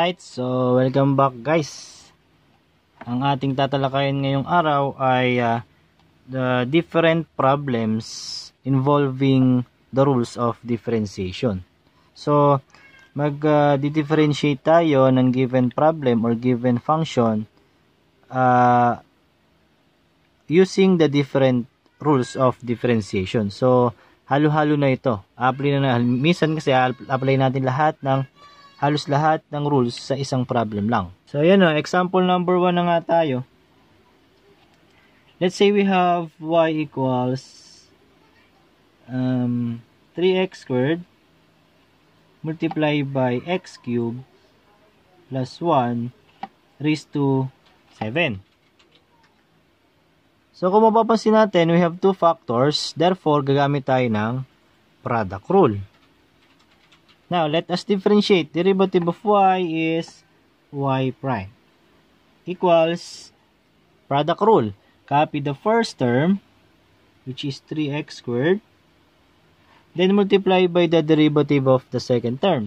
Alright, so welcome back guys. Ang ating tatalakayin ngayong araw ay the different problems involving the rules of differentiation. So, mag-differentiate tayo ng given problem or given function using the different rules of differentiation. So, halo-halo na ito. Minsan kasi apply natin lahat ng halos lahat ng rules sa isang problem lang. So, ayan o. Example number 1 na nga tayo. Let's say we have y equals 3x squared multiplied by x cubed plus 1 raised to 7. So, kung mapapansin natin, we have two factors. Therefore, gagamit tayo ng product rule. Now, let us differentiate. Derivative of y is y prime equals product rule. Copy the first term, which is 3x squared. Then, multiply by the derivative of the second term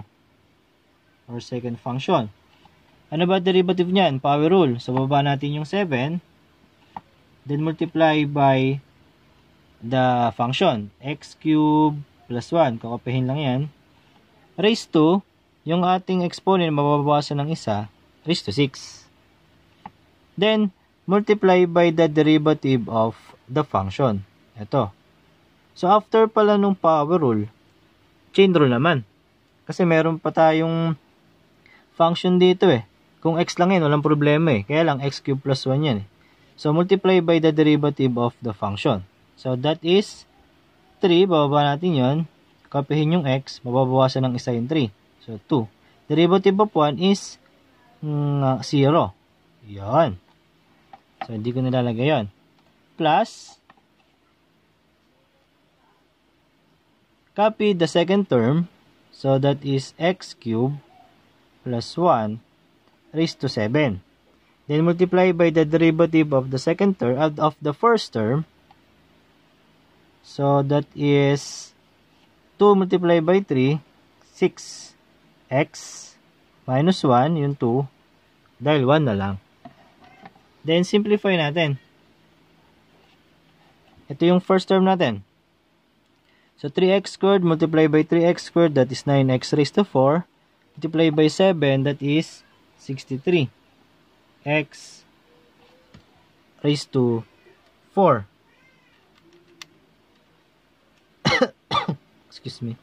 or second function. Ano ba derivative niyan? Power rule. So, baba natin yung 7. Then multiply by the function x cubed plus 1. Kakopihin lang yan. Raised to, yung ating exponent mababawasan ng isa, raised to 6. Then, multiply by the derivative of the function. Ito. So, after pala nung power rule, chain rule naman. Kasi meron pa tayong function dito eh. Kung x lang yan, walang problema eh. Kaya lang, x cubed plus 1 yan eh. So, multiply by the derivative of the function. So, that is 3. Bababa natin yon. Kapihin yung x. Mababawasan ng isa yung 3. So, 2. Derivative of 1 is 0. Yan. So, hindi ko nilalagay yon. Plus, copy the second term. So, that is x cubed plus 1 raised to 7. Then multiply by the derivative of the second term of the first term. So that is 2 multiplied by 3, 6 x minus 1, yung 2 dahil 1 na lang. Then simplify natin. Ito yung first term natin. So 3x squared multiplied by 3x squared, that is 9x raised to 4, multiplied by 7, that is 63. X raised to 4. Excuse me.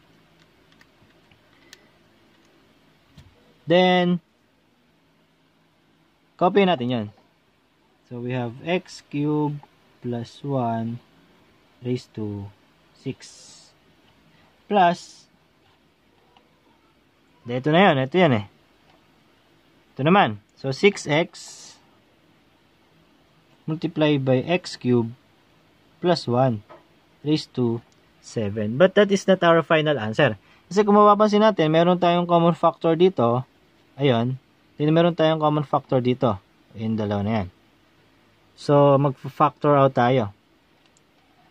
Then, copy natin yan. So, we have x cubed plus 1 raised to 6. Plus, ito na yun. Ito yan eh. Ito naman. So, 6x multiplied by x cubed plus 1 raised to 7. But that is not our final answer. Kasi kung mapapansin natin, meron tayong common factor dito. Ayun. Then meron tayong common factor dito. Yung dalawa na yan. So, mag-factor out tayo.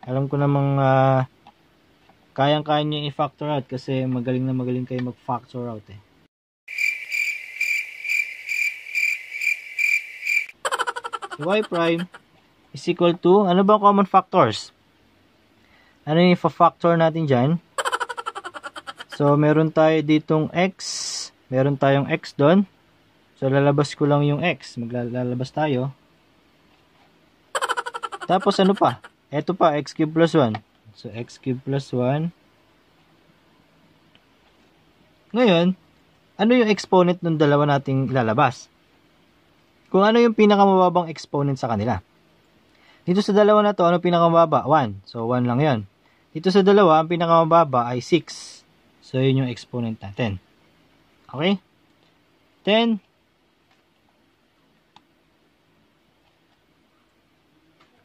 Alam ko namang kayang-kaya nyo i-factor out kasi magaling na magaling kayo mag-factor out eh. Y prime is equal to, ano ba common factors? Ano yung factor natin dyan? So, meron tayo ditong x. Meron tayong x doon. So, lalabas ko lang yung x. Maglalabas tayo. Tapos, ano pa? Ito pa, x cube plus 1. So, x cube plus 1. Ngayon, ano yung exponent ng dalawa nating lalabas? Kung ano yung pinakamababang exponent sa kanila. Dito sa dalawa na to, ano pinakamababa? 1. So, 1 lang yun. Dito sa dalawa, ang pinakamababa ay 6. So, yun yung exponent natin. Okay? Then,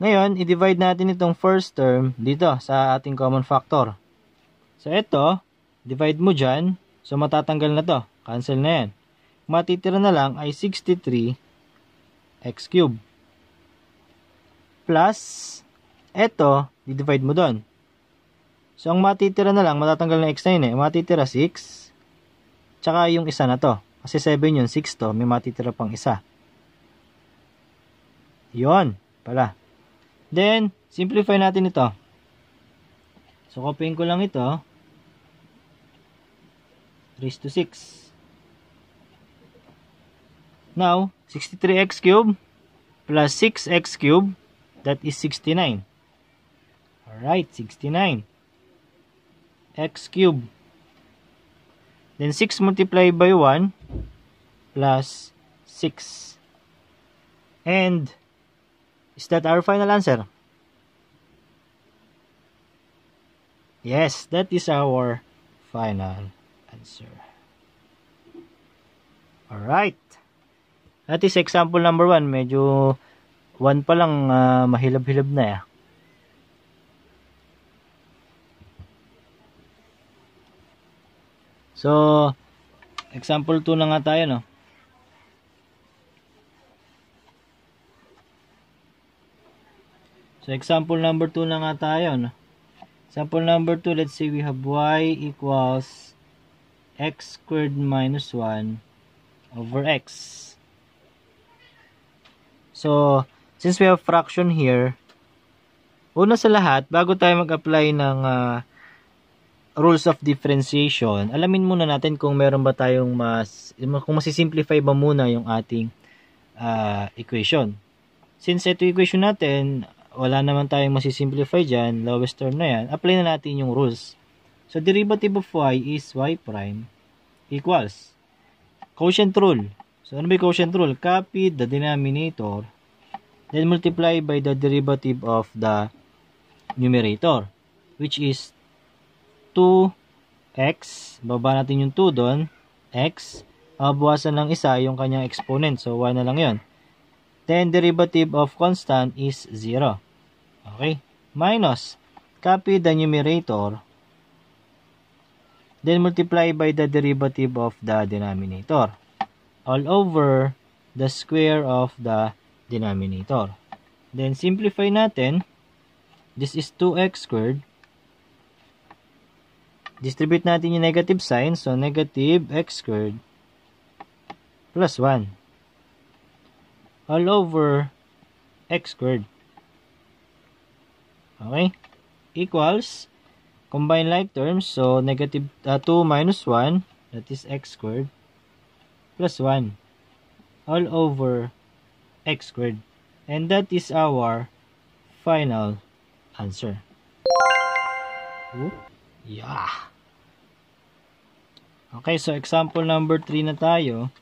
ngayon, i-divide natin itong first term dito sa ating common factor. So, ito, divide mo dyan. So, matatanggal na to. Cancel na yan. Matitira na lang ay 63 x cube. Plus, eto, di-divide mo doon. So, ang matitira na lang, matatanggal na x na yun eh. Matitira 6, tsaka yung isa na to. Kasi 7 yun, 6 to. May matitira pang isa. Yun pala. Then, simplify natin ito. So, copyin ko lang ito. Raise to 6. Now, 63x cube plus 6x cube, that is 69. Alright, 69. X cube. Then 6 multiplied by 1 plus 6. And is that our final answer? Yes, that is our final answer. Alright. That is example number 1. Medyo 1 pa lang mahilab-hilab na eh. So, example 2 na nga tayo, no? So, example number 2 na nga tayo, no? Example number 2, let's say we have y equals x squared minus 1 over x. So, since we have fraction here, una sa lahat, bago tayo mag-apply ng rules of differentiation, alamin muna natin kung meron ba tayong kung masisimplify ba muna yung ating equation. Since ito equation natin, wala naman tayong masisimplify dyan, lowest term na yan, apply na natin yung rules. So, derivative of y is y prime equals quotient rule. So, ano ba yung quotient rule? Copy the denominator, then multiply by the derivative of the numerator, which is 2x, baba natin yung 2 doon, x, bawasan lang isa yung kanyang exponent, so y na lang yun. Then, derivative of constant is 0. Okay? Minus, copy the numerator, then multiply by the derivative of the denominator, all over the square of the denominator. Then, simplify natin, this is 2x squared. Distribute natin yung negative sign. So, negative x squared plus 1 all over x squared. Okay? Equals, combine like terms. So, negative 2 minus 1, that is x squared plus 1 all over x squared. And that is our final answer. Oops. Yeah. Okay, so example number 3 na tayo.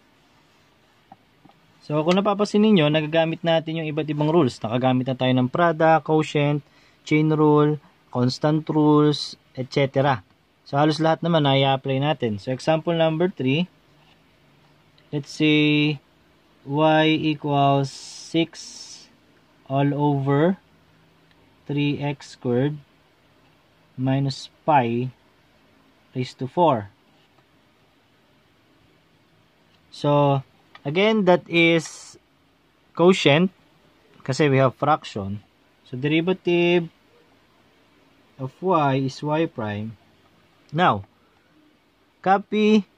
So, kung napapansin niyo, nagagamit natin yung iba't ibang rules. Nakagamit na tayo ng product, quotient, chain rule, constant rules, etc. So, halos lahat naman na i-apply natin. So, example number 3. Let's say y equals 6 all over 3x squared minus pi raised to 4. So, again, that is quotient kasi we have fraction. So, derivative of y is y prime. Now, copy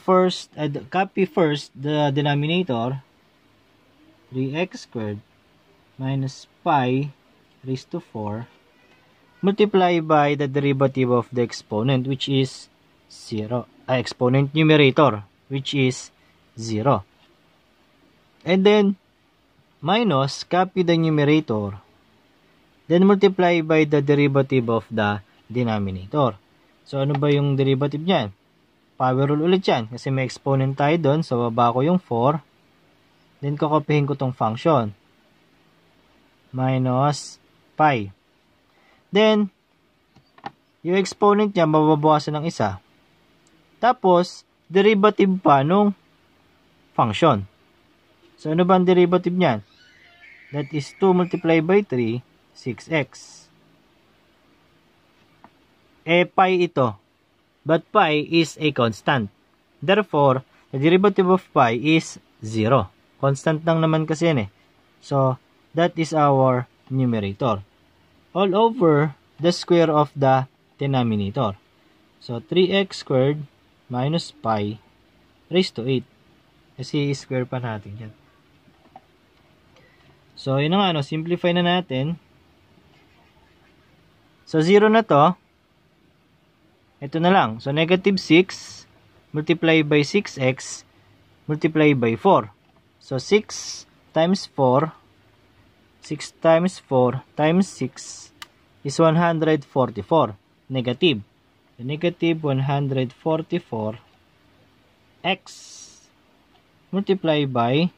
first the denominator, 3x squared minus pi raised to 4, multiply by the derivative of the exponent, which is 0. Exponent numerator, which is 0. And then, minus, copy the numerator. Then, multiply by the derivative of the denominator. So, ano ba yung derivative niyan? Power rule ulit yan. Kasi may exponent tayo doon. So, baba ko yung 4. Then, kukopihin ko tong function. Minus pi. Then, yung exponent niya, mababawasan ng isa. Tapos, derivative pa nung function. So, ano ba ang derivative niyan? That is 2 multiplied by 3, 6x. E, pi ito. But pi is a constant. Therefore, the derivative of pi is 0. Constant lang naman kasi yan eh. So, that is our numerator. All over the square of the denominator. So, 3x squared minus pi raised to 8. Kasi square pa natin yan. So, yun na nga, no? Simplify na natin. So, 0 na to. Ito na lang. So, negative 6 multiply by 6x multiply by 4. So, 6 times 4 times 6 is 144 negative. Negative 144 x multiply by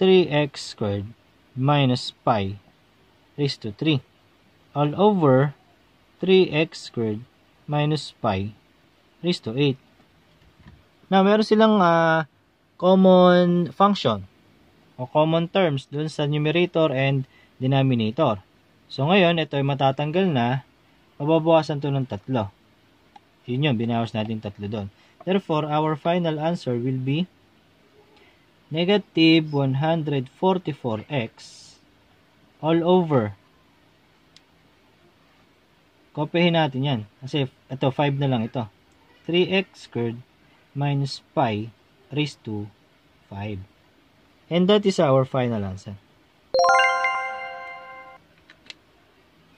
3x squared minus pi raised to 3 all over 3x squared minus pi raised to 8. Now, meron silang common function o common terms dun sa numerator and denominator. So, ngayon, ito ay matatanggal na, mababawasan to ng 3. Yun yun, binawas natin 3 doon. Therefore, our final answer will be negative 144x all over. Kopyahin natin yan. Kasi ito, 5 na lang ito. 3x squared minus pi raised to 5. And that is our final answer.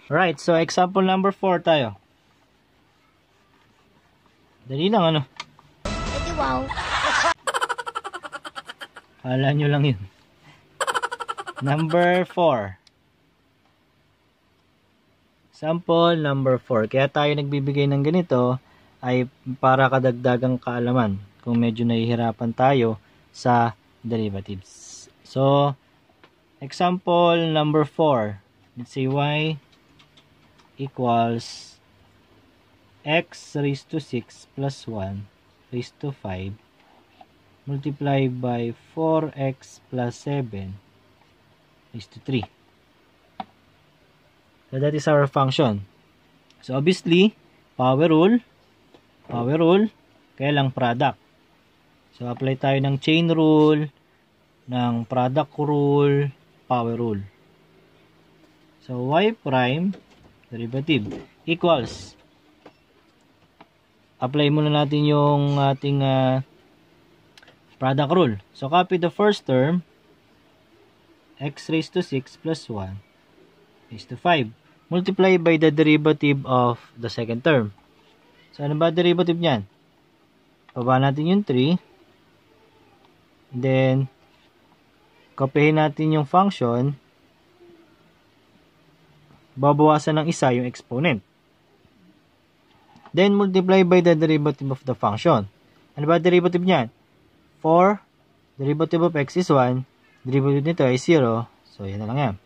Right, so example number 4 tayo. Dali lang, ano? Edi wow. Kala nyo lang yun. Number 4. Sample number 4. Kaya tayo nagbibigay ng ganito ay para kadagdagang kaalaman kung medyo nahihirapan tayo sa derivatives. So, example number 4. Let's say y equals x raised to 6 plus 1 raised to 5 multiplied by 4x plus 7 raised to 3. So, that is our function. So, obviously, power rule, kaya lang product. So, apply tayo ng chain rule, ng product rule, power rule. So, y prime derivative equals, apply muna natin yung ating product rule. So, copy the first term, x raised to 6 plus 1 raised to 5. Multiply by the derivative of the second term. So, ano ba derivative niyan? Baba natin yung 3. Then, copyhin natin yung function. Babawasan ng isa yung exponent. Then, multiply by the derivative of the function. Ano ba derivative niyan? 4, derivative of x is 1, derivative nito ay 0. So, yan na lang yan.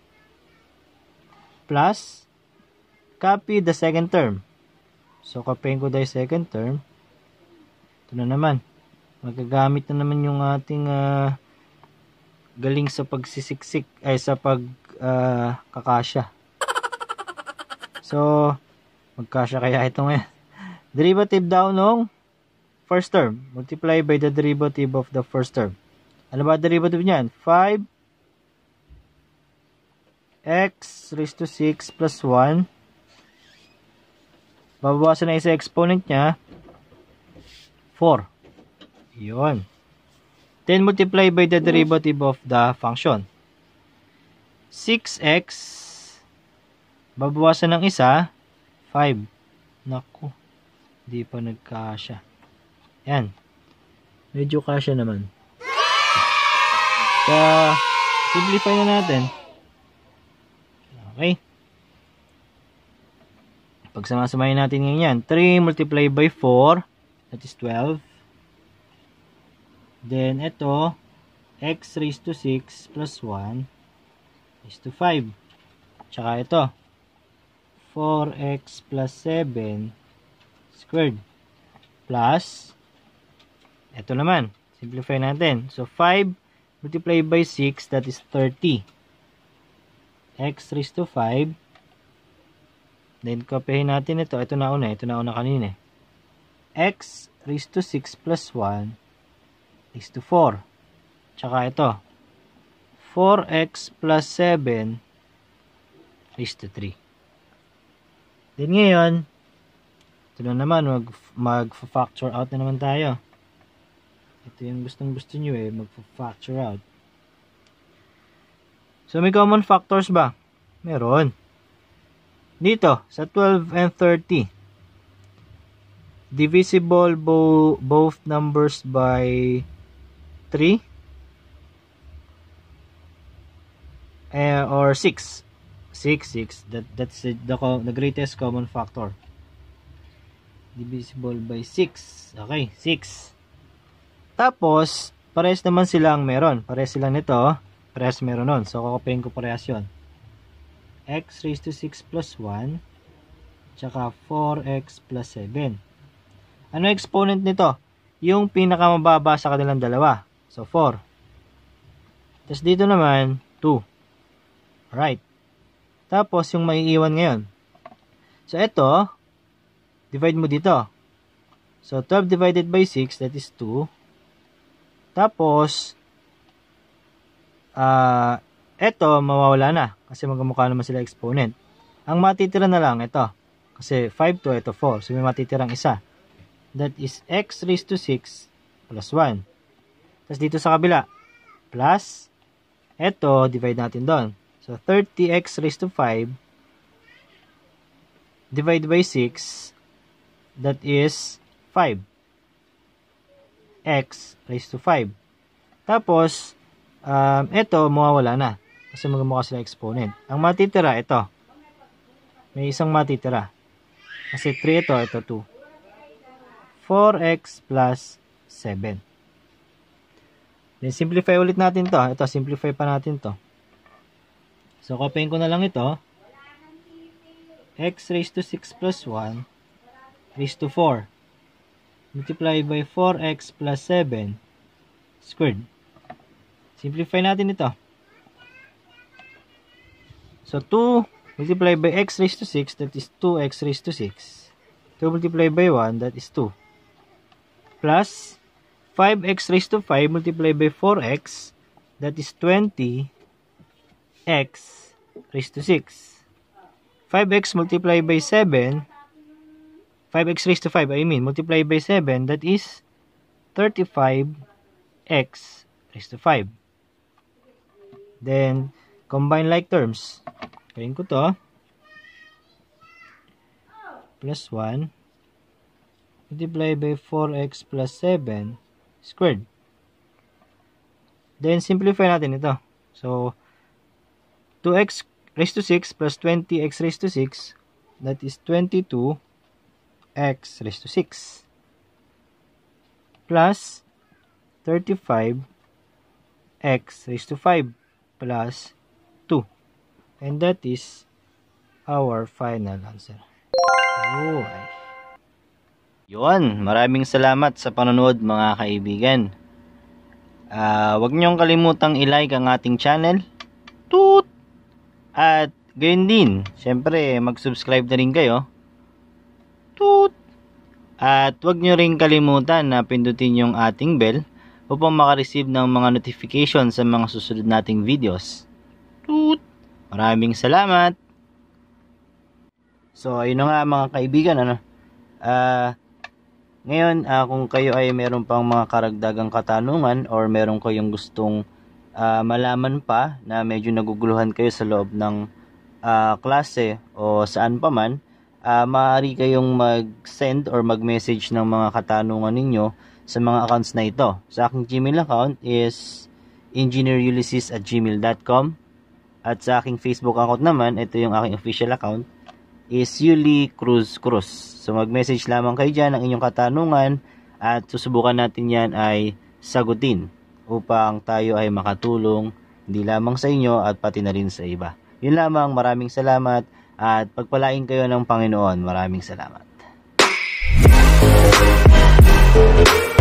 Plus, copy the second term. So, copyin ko the second term. Ito na naman. Magagamit na naman yung ating galing sa pagsisiksik, ay sa pagkakasya. So, magkasya kaya ito ngayon. Derivative daw nung first term. Multiply by the derivative of the first term. Ano ba derivative niyan? 5x raised to 6 plus 1. Babawasan na isa exponent niya. 4. Yun. Then multiply by the derivative of the function. 6x. Babawasan ng isa. 5. Naku. Di pa nagkasya. Yan. Medyo kasya naman. So, simplify na natin. Okay. Pag samasamahin natin ngayon yan. 3 multiplied by 4. That is 12. Then, ito. X raised to 6 plus 1 raised to 5. Tsaka ito. 4x plus 7 squared. Plus, ito naman. Simplify natin. So, 5 multiplied by 6, that is 30. X raised to 5. Then, kopyahin natin ito. Ito na una. Ito na una kanina. X raised to 6 plus 1 raised to 4. Tsaka ito. 4x plus 7 raised to 3. Then, ngayon, ito na naman, mag-factor out na naman tayo. Ito yung gustong-gusto nyo eh, mag-factor out. So, may common factors ba? Meron. Dito, sa 12 and 30. Divisible both numbers by 3 or 6. 6. That's the greatest common factor. Divisible by 6. Okay, 6. Tapos, pares naman silang meron. Pares silang nito. Pares meron nun. So, kukupain ko parehas yun. X raised to 6 plus 1. Tsaka 4x plus 7. Ano exponent nito? Yung pinakamababa sa kanilang dalawa. So, 4. Tapos, dito naman, 2. Alright. Tapos, yung maiiwan ngayon. So, ito, divide mo dito. So, 12 divided by 6, that is 2. Tapos, eto, mawawala na. Kasi magkamukha naman sila exponent. Ang matitira na lang, ito. Kasi 5 to, ito 4. So, may matitirang isa. That is x raised to 6 plus 1. Tapos, dito sa kabila, plus, eto, divide natin doon. So, 30x raised to 5, divide by 6, that is 5. X raised to 5. Tapos, ito, mawawala na. Kasi magmukha sila exponent. Ang matitira, ito. May isang matitira. Kasi 3 ito, ito 2. 4x plus 7. Then, simplify ulit natin to. Ito, simplify pa natin to. So, copyin ko na lang ito. X raised to 6 plus 1 raised to 4. Multiply by 4x plus 7 squared. Simplify natin ito. So, 2 multiply by x raised to 6, that is 2x raised to 6. 2 multiply by 1, that is 2. Plus, 5x raised to 5 multiply by 4x, that is 20x raised to 6. 5x multiply by 7, 5x raised to 5, multiply by 7, that is 35x raised to 5. Then, combine like terms. Kain ko to. Plus 1. Multiply by 4x plus 7 squared. Then, simplify natin ito. So, 2x raised to 6 plus 20x raised to 6, that is 22 x raised to 6 plus 35 x raised to 5 plus 2, and that is our final answer. Oh, yun, maraming salamat sa panonood mga kaibigan. Huwag niyong kalimutang i-like ang ating channel toot! At ganyan din syempre mag-subscribe na rin kayo. At huwag nyo rin kalimutan na pindutin yung ating bell upang makareceive ng mga notification sa mga susunod nating videos. Maraming salamat! So, ayun na nga mga kaibigan. Ngayon, kung kayo ay meron pang mga karagdagang katanungan or meron kayong gustong malaman pa na medyo naguguluhan kayo sa loob ng klase o saan pa man, maaari kayong mag-send or mag-message ng mga katanungan ninyo sa mga accounts na ito. Sa aking Gmail account is engineerulises@gmail.com, at sa aking Facebook account naman, ito yung aking official account, is Yuli Cruz Cruz. So mag-message lamang kayo dyan ng inyong katanungan at susubukan natin yan ay sagutin upang tayo ay makatulong hindi lamang sa inyo at pati na rin sa iba. Yun lamang, maraming salamat. At pagpalain kayo ng Panginoon. Maraming salamat.